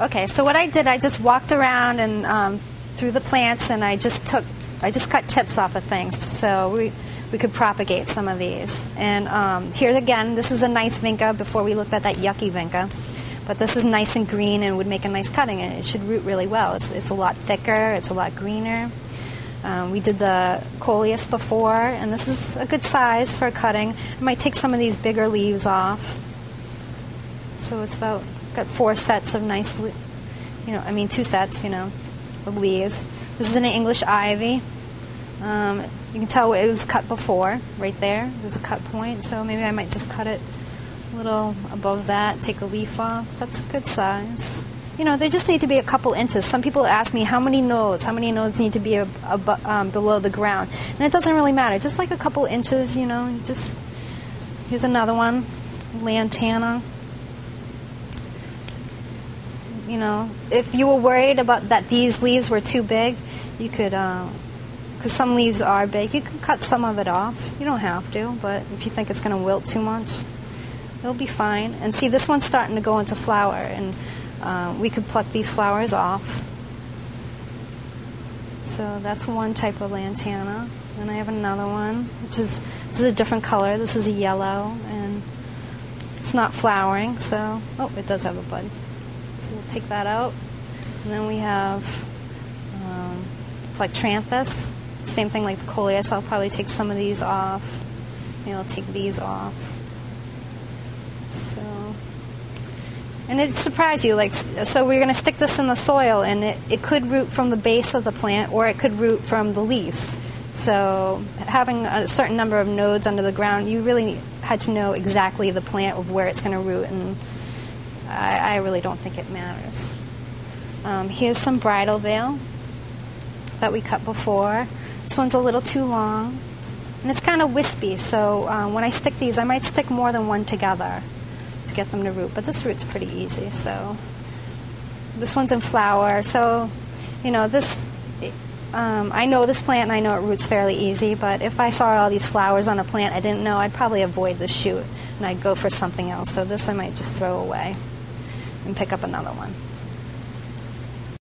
Okay, so what I did, I just walked around and through the plants, and I just cut tips off of things so we could propagate some of these. And here again, this is a nice vinca. Before we looked at that yucky vinca, but this is nice and green and would make a nice cutting, and it should root really well. It's a lot thicker, it's a lot greener. We did the Coleus before, and this is a good size for cutting. I might take some of these bigger leaves off. So it's about, got four sets of nice, two sets, of leaves. This is an English ivy. You can tell it was cut before, right there. There's a cut point, so maybe I might just cut it a little above that, take a leaf off. That's a good size. They just need to be a couple inches. Some people ask me how many nodes need to be below the ground, and it doesn't really matter. Just like a couple inches, here's another one, Lantana. If you were worried about that these leaves were too big, you could, because some leaves are big, you can cut some of it off. You don't have to, but if you think it's going to wilt too much, it'll be fine. And see, this one's starting to go into flower, and we could pluck these flowers off. So that's one type of Lantana. And I have another one, which is, this is a different color. This is a yellow, and it's not flowering, so, oh, it does have a bud. So we'll take that out. And then we have Plectranthus. Same thing like the Coleus. I'll probably take some of these off. I'll take these off. And it surprised you, so we're going to stick this in the soil, and it could root from the base of the plant, or it could root from the leaves. So having a certain number of nodes under the ground, you really had to know exactly the plant of where it's going to root, and I really don't think it matters. Here's some bridal veil that we cut before. This one's a little too long, and it's kind of wispy, so when I stick these, I might stick more than one together to get them to root, but this root's pretty easy. So this one's in flower, so I know this plant and I know it roots fairly easy, but if I saw all these flowers on a plant I didn't know, I'd probably avoid the shoot and I'd go for something else. So this I might just throw away and pick up another one.